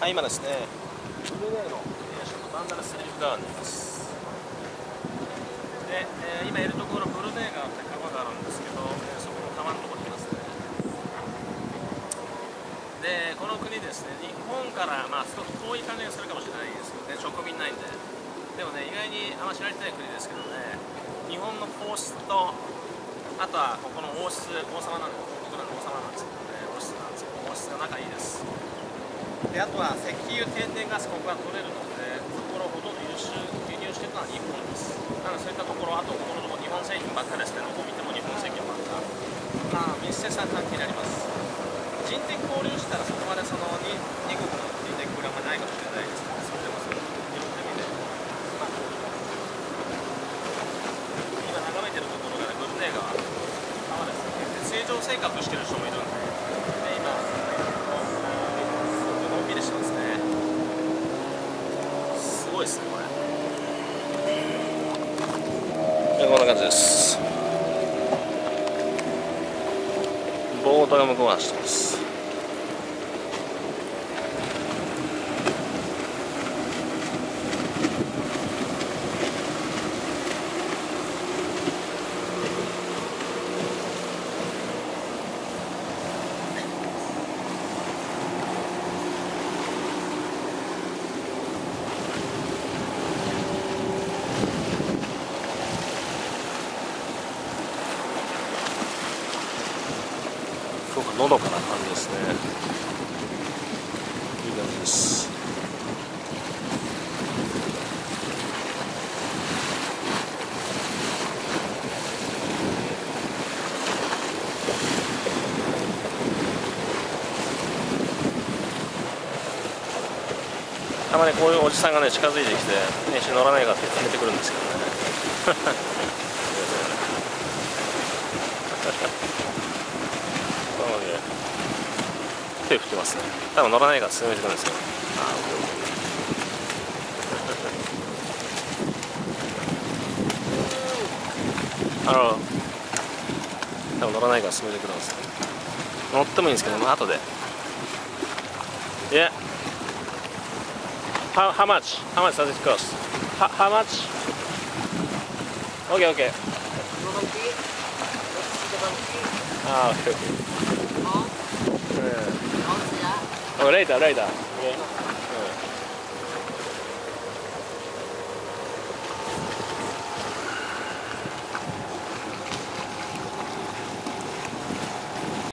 はい、今ですね、UNA のバンダラステージ川にいます。で、今いるところブルネー川って川があるんですけど、そこの川のところにいますね。で、この国ですね、日本から少し遠い感じがするかもしれないですけどね、植民ないんで。でもね、意外にあんま知られてない国ですけどね、日本の皇室とあとはここの王室、王様なんですけど、僕らの王様なんですけどね、王室なんですけど、王室が仲いいです。で、あとは石油、天然ガス、ここが取れるので、そこをほとんど輸入しているのは日本です。だからそういったところ、あとここのところ日本製品ばっかりですね。どこ見ても日本製品ばっか、密接な関係にあります。人的交流したらそこまでその2国の人的交流はないかもしれないですけど、それでもそういう意味で、今眺めてるところがブルネー川、川ですね。正常生活してる人もいるんで、こんな感じです。ボートが向こうに走ってます。のどかな感じですね。いい感じです。たまにこういうおじさんがね、近づいてきて「ね、乗らないか」って言ってくるんですけどね手振ってますね。多分乗らないから進めていくんですよ。多分乗らないから進めていくんですよ。乗ってもいいんですけど、後で。Yeah. How much? How much does it cost? How much? Okay, okay. Ah, okay. Oh, later, later. Okay.